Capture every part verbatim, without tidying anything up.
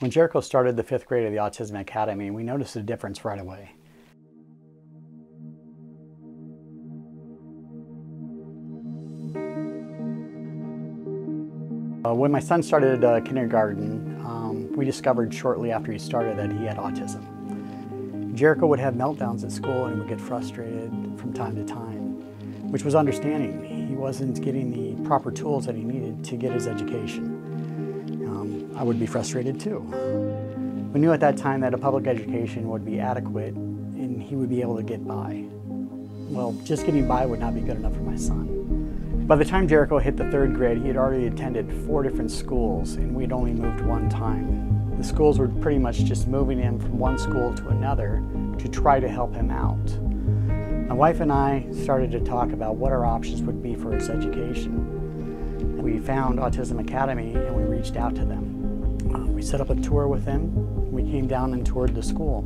When Jericho started the fifth grade of the Autism Academy, we noticed a difference right away. Uh, when my son started uh, kindergarten, um, we discovered shortly after he started that he had autism. Jericho would have meltdowns at school and would get frustrated from time to time, which was understanding. He wasn't getting the proper tools that he needed to get his education. Um, I would be frustrated too. We knew at that time that a public education would be adequate and he would be able to get by. Well, just getting by would not be good enough for my son. By the time Jericho hit the third grade, he had already attended four different schools and we'd only moved one time. The schools were pretty much just moving him from one school to another to try to help him out. My wife and I started to talk about what our options would be for his education. We found Autism Academy and we reached out to them. Uh, we set up a tour with them. We came down and toured the school.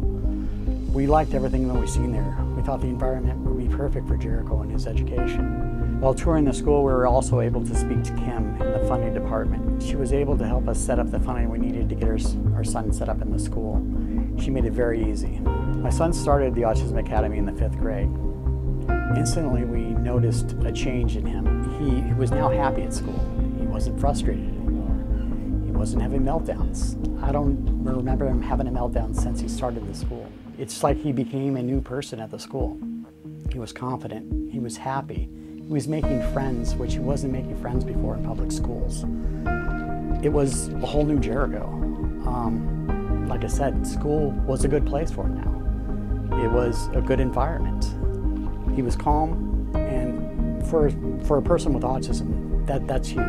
We liked everything that we seen there. We thought the environment would be perfect for Jericho and his education. While touring the school, we were also able to speak to Kim in the funding department. She was able to help us set up the funding we needed to get our, our son set up in the school. She made it very easy. My son started the Autism Academy in the fifth grade. Instantly, we noticed a change in him. He, he was now happy at school. He wasn't frustrated anymore. He wasn't having meltdowns. I don't remember him having a meltdown since he started the school. It's like he became a new person at the school. He was confident. He was happy. He was making friends, which he wasn't making friends before in public schools. It was a whole new Jericho. Um, like I said, school was a good place for him now. It was a good environment. He was calm, and for, for a person with autism, that, that's huge.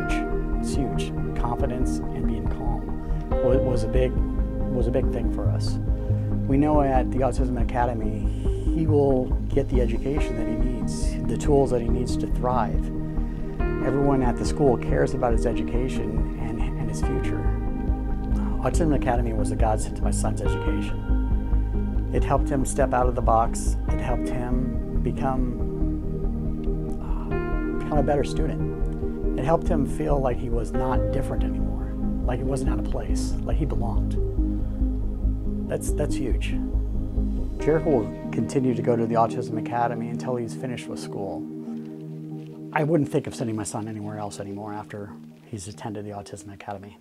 It's huge. Confidence and being calm was, was, a big, was a big thing for us. We know at the Autism Academy, he will get the education that he needs, the tools that he needs to thrive. Everyone at the school cares about his education and, and his future. Autism Academy was a godsend to my son's education. It helped him step out of the box. It helped him Become, uh, become a better student. It helped him feel like he was not different anymore, like he wasn't out of place, like he belonged. That's, that's huge. Jericho will continue to go to the Autism Academy until he's finished with school. I wouldn't think of sending my son anywhere else anymore after he's attended the Autism Academy.